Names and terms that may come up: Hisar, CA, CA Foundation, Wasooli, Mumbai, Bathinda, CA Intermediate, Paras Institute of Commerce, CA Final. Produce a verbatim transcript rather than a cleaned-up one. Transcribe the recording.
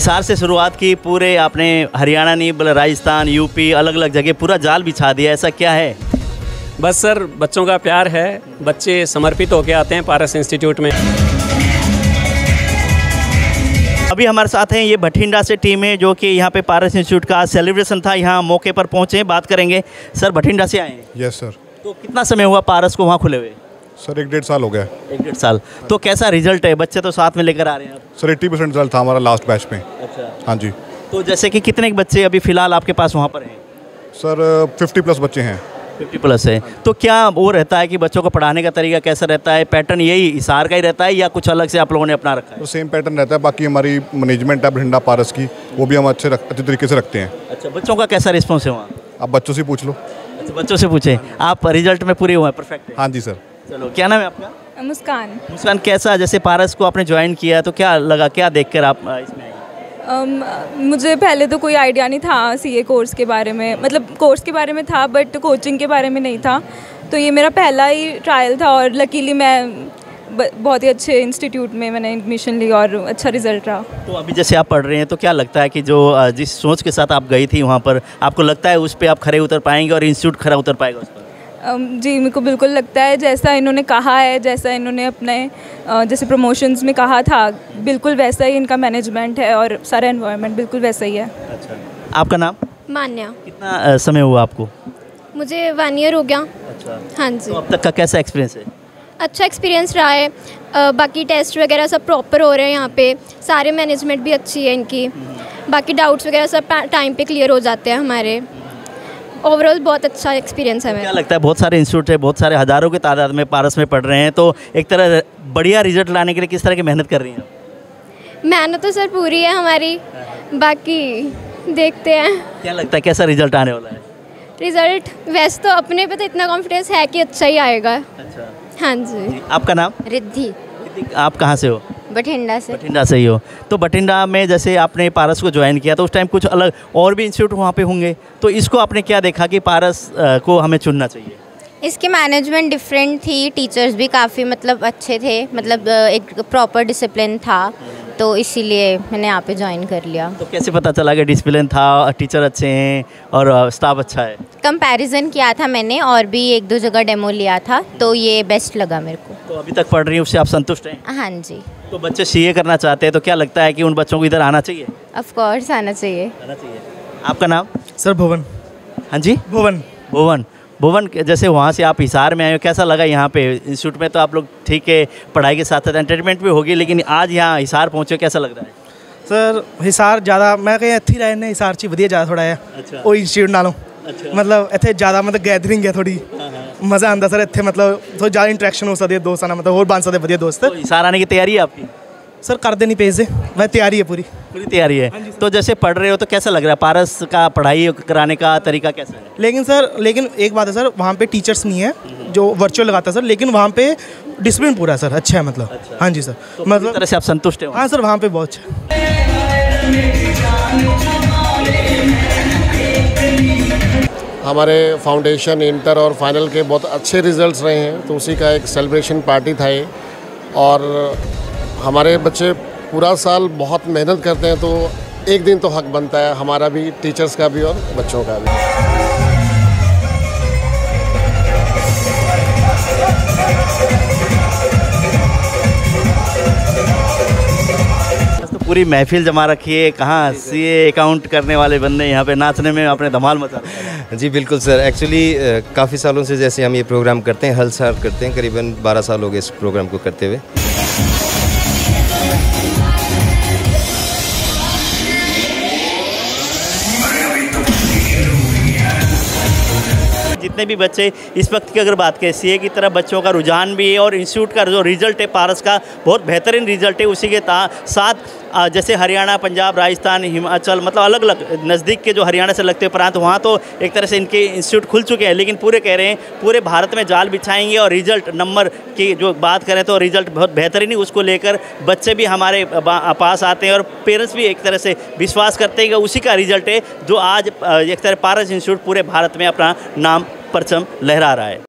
हिसार से शुरुआत की, पूरे आपने हरियाणा नहीं बल्कि राजस्थान, यूपी, अलग अलग जगह पूरा जाल बिछा दिया, ऐसा क्या है? बस सर, बच्चों का प्यार है, बच्चे समर्पित होकर आते हैं पारस इंस्टीट्यूट में। अभी हमारे साथ हैं ये भटिंडा से टीम है जो कि यहाँ पे पारस इंस्टीट्यूट का सेलिब्रेशन था, यहाँ मौके पर पहुँचे, बात करेंगे। सर भटिंडा से आए हैं? Yes sir. तो कितना समय हुआ पारस को वहाँ खुले हुए? सर एक डेढ़ साल हो गया। एक डेढ़ साल। तो कैसा रिजल्ट है? बच्चे तो साथ में लेकर आ रहे हैं आप? सर एट्टी परसेंट रिजल्ट था हमारा लास्ट बैच में। अच्छा, हाँ जी। तो जैसे कि कितने बच्चे अभी फ़िलहाल आपके पास वहाँ पर हैं? सर फिफ्टी प्लस बच्चे हैं। फिफ्टी प्लस है। तो क्या वो रहता है कि बच्चों को पढ़ाने का तरीका कैसा रहता है? पैटर्न यही हिसार का ही रहता है या कुछ अलग से आप लोगों ने अपना रखा है? तो सेम पैटर्न रहता है, बाकी हमारी मैनेजमेंट है भटिंडा पारस की, वो भी हम अच्छे अच्छे तरीके से रखते हैं। अच्छा, बच्चों का कैसा रिस्पॉन्स है वहाँ? आप बच्चों से पूछ लो। अच्छा, बच्चों से पूछें। आप रिजल्ट में पूरे हुए हैं? परफेक्ट। हाँ जी सर। चलो, क्या नाम है आपका? मुस्कान। मुस्कान, कैसा जैसे पारस को आपने ज्वाइन किया तो क्या लगा, क्या देखकर आप इसमें? Um, मुझे पहले तो कोई आइडिया नहीं था सीए कोर्स के बारे में, मतलब कोर्स के बारे में था बट कोचिंग के बारे में नहीं था, तो ये मेरा पहला ही ट्रायल था और लकीली मैं बहुत ही अच्छे इंस्टीट्यूट में मैंने एडमिशन ली और अच्छा रिजल्ट रहा। तो अभी जैसे आप पढ़ रहे हैं तो क्या लगता है कि जो जिस सोच के साथ आप गई थी वहाँ पर, आपको लगता है उस पर आप खरे उतर पाएंगे और इंस्टीट्यूट खरा उतर पाएगा उस पर? जी मेरे को बिल्कुल लगता है, जैसा इन्होंने कहा है, जैसा इन्होंने अपने जैसे प्रमोशंस में कहा था, बिल्कुल वैसा ही इनका मैनेजमेंट है और सारा एनवायरनमेंट बिल्कुल वैसा ही है। अच्छा, आपका नाम? मान्या। कितना समय हुआ आपको? मुझे वन ईयर हो गया। अच्छा, हाँ जी। तो अब तक का कैसा एक्सपीरियंस है? अच्छा एक्सपीरियंस रहा है। आ, बाकी टेस्ट वगैरह सब प्रॉपर हो रहे हैं यहाँ पे, सारे मैनेजमेंट भी अच्छी है इनकी, बाकी डाउट्स वगैरह सब टाइम पर क्लियर हो जाते हैं हमारे। ओवरऑल बहुत अच्छा एक्सपीरियंस है मेरा। क्या लगता है, बहुत सारे इंस्टीट्यूट है, बहुत सारे हज़ारों की तादाद में पारस में पढ़ रहे हैं, तो एक तरह बढ़िया रिजल्ट लाने के लिए किस तरह की मेहनत कर रही हैं? मेहनत तो सर पूरी है हमारी, बाकी देखते हैं। क्या लगता है कैसा रिजल्ट आने वाला है? रिजल्ट वैसे तो अपने पे तो इतना कॉन्फिडेंस है कि अच्छा ही आएगा। अच्छा, हाँ जी। आपका नाम? रिद्धि। आप कहाँ से हो? बठिंडा से। बठिंडा से ही हो। तो बठिंडा में जैसे आपने पारस को ज्वाइन किया तो उस टाइम कुछ अलग और भी इंस्टीट्यूट वहाँ पे होंगे, तो इसको आपने क्या देखा कि पारस को हमें चुनना चाहिए? इसकी मैनेजमेंट डिफरेंट थी, टीचर्स भी काफ़ी मतलब अच्छे थे, मतलब एक प्रॉपर डिसिप्लिन था, तो इसीलिए मैंने यहाँ पे ज्वाइन कर लिया। तो कैसे पता चला कि डिसिप्लिन था, टीचर अच्छे हैं और स्टाफ अच्छा है? कंपैरिजन किया था मैंने और भी एक दो जगह डेमो लिया था, तो ये बेस्ट लगा मेरे को। तो अभी तक पढ़ रही हूँ, उससे आप संतुष्ट हैं? हाँ जी। तो बच्चे सीए करना चाहते हैं तो क्या लगता है कि उन बच्चों को इधर आना चाहिए? ऑफ कोर्स आना चाहिए। आपका नाम? सर भुवन। हाँ जी, भुवन। भुवन भुवन जैसे वहाँ से आप हिसार में आए हो, कैसा लगा यहाँ पे? इंस्टीट्यूट में तो आप लोग ठीक है, पढ़ाई के साथ साथ एंटरटेनमेंट भी होगी, लेकिन आज यहाँ हिसार पहुँचे, कैसा लग रहा है? सर हिसार ज़्यादा मैं कहीं इतनी लाइन ने हिसार ची वधिया ज़्यादा थोड़ा है। अच्छा, वो इंस्टीट्यूट नालों? अच्छा, मतलब इतने ज़्यादा मतलब गैदरिंग है थोड़ी, मज़ा आता सर इतने, मतलब थोड़ी ज़्यादा इंट्रैक्शन हो सकती है दोस्त ना, मतलब और बन सकते वधिया दोस्त। हिसार आने की तैयारी है आपकी? सर कर देनी पेज से, वह तैयारी है, पूरी पूरी तैयारी है। तो जैसे पढ़ रहे हो तो कैसा लग रहा है, पारस का पढ़ाई कराने का तरीका कैसा है? लेकिन सर, लेकिन एक बात है सर, वहाँ पे टीचर्स नहीं है जो वर्चुअल लगाता है सर, लेकिन वहाँ पे डिसिप्लिन पूरा सर अच्छा है, मतलब। अच्छा। हाँ जी सर। तो मतलब तरह से आप संतुष्ट हैं? हाँ सर, वहाँ पर बहुत अच्छा। हमारे फाउंडेशन, इंटर और फाइनल के बहुत अच्छे रिजल्ट रहे हैं, तो उसी का एक सेलिब्रेशन पार्टी था ये, और हमारे बच्चे पूरा साल बहुत मेहनत करते हैं, तो एक दिन तो हक बनता है हमारा भी, टीचर्स का भी और बच्चों का भी। तो पूरी महफिल जमा रखी है, कहाँ सीए अकाउंट करने वाले बंदे यहाँ पे नाचने में आपने धमाल मचा। जी बिल्कुल सर, एक्चुअली काफ़ी सालों से जैसे हम ये प्रोग्राम करते हैं, हर साल करते हैं, करीबन बारह साल हो गए इस प्रोग्राम को करते हुए। जितने भी बच्चे इस वक्त की अगर बात करें, सीए की तरफ बच्चों का रुझान भी है और इंस्टीट्यूट का जो रिजल्ट है पारस का बहुत बेहतरीन रिजल्ट है, उसी के साथ जैसे हरियाणा, पंजाब, राजस्थान, हिमाचल, मतलब अलग अलग नज़दीक के जो हरियाणा से लगते प्रांत, वहाँ तो एक तरह से इनके इंस्टीट्यूट खुल चुके हैं, लेकिन पूरे कह रहे हैं पूरे भारत में जाल बिछाएंगे और रिजल्ट नंबर की जो बात करें तो रिजल्ट बहुत बेहतरीन है, उसको लेकर बच्चे भी हमारे पास आते हैं और पेरेंट्स भी एक तरह से विश्वास करते हैं कि उसी का रिजल्ट है जो आज एक तरह पारस इंस्टीट्यूट पूरे भारत में अपना नाम परचम लहरा रहा है।